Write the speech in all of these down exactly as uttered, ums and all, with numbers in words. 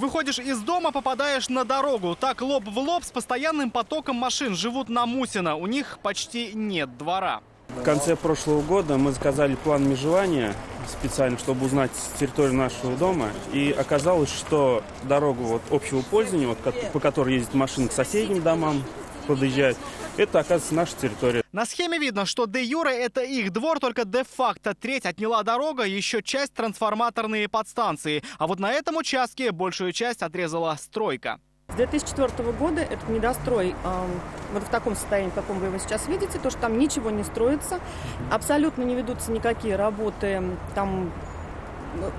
Выходишь из дома, попадаешь на дорогу. Так лоб в лоб с постоянным потоком машин живут на Мусина. У них почти нет двора. В конце прошлого года мы заказали план межевания специально, чтобы узнать территорию нашего дома. И оказалось, что дорогу вот общего пользования, вот, по которой ездят машины к соседним домам, подъезжают, это, оказывается, наша территория. На схеме видно, что де юре это их двор, только де-факто треть отняла дорога, еще часть трансформаторные подстанции. А вот на этом участке большую часть отрезала стройка. С две тысячи четвёртого года этот недострой э, вот в таком состоянии, в каком вы его сейчас видите, то, что там ничего не строится, абсолютно не ведутся никакие работы, там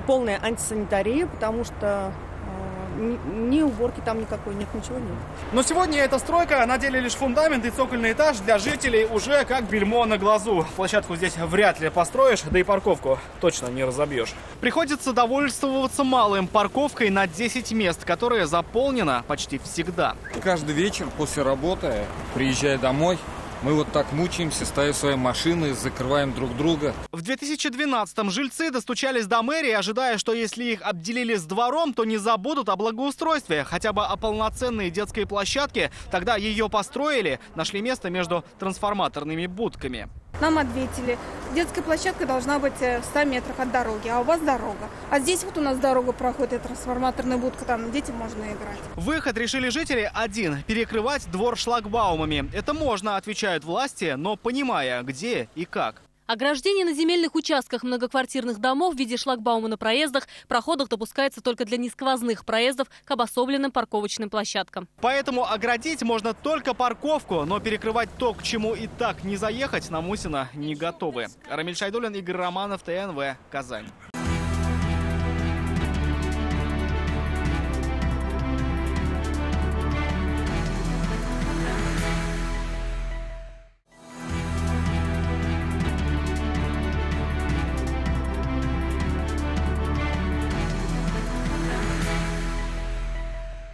полная антисанитария, потому что э, ни, ни уборки там никакой нет, ничего нет. Но сегодня эта стройка, на деле лишь фундамент и цокольный этаж, для жителей уже как бельмо на глазу. Площадку здесь вряд ли построишь, да и парковку точно не разобьешь. Приходится довольствоваться малым, парковкой на десять мест, которая заполнена почти всегда. Каждый вечер после работы, приезжая домой, мы вот так мучаемся, ставим свои машины, закрываем друг друга. В две тысячи двенадцатом жильцы достучались до мэрии, ожидая, что если их обделили с двором, то не забудут о благоустройстве. Хотя бы о полноценной детской площадке. Тогда ее построили, нашли место между трансформаторными будками. Нам ответили, детская площадка должна быть в ста метрах от дороги, а у вас дорога. А здесь вот у нас дорога проходит, и трансформаторная будка, там детям можно играть. Выход решили жители один – перекрывать двор шлагбаумами. Это можно, отвечают власти, но понимая, где и как. Ограждение на земельных участках многоквартирных домов в виде шлагбаума на проездах, проходах допускается только для несквозных проездов к обособленным парковочным площадкам. Поэтому оградить можно только парковку, но перекрывать то, к чему и так не заехать, на Мусина не готовы. Рамиль Шайдулин, Игорь Романов, тэ эн вэ, Казань.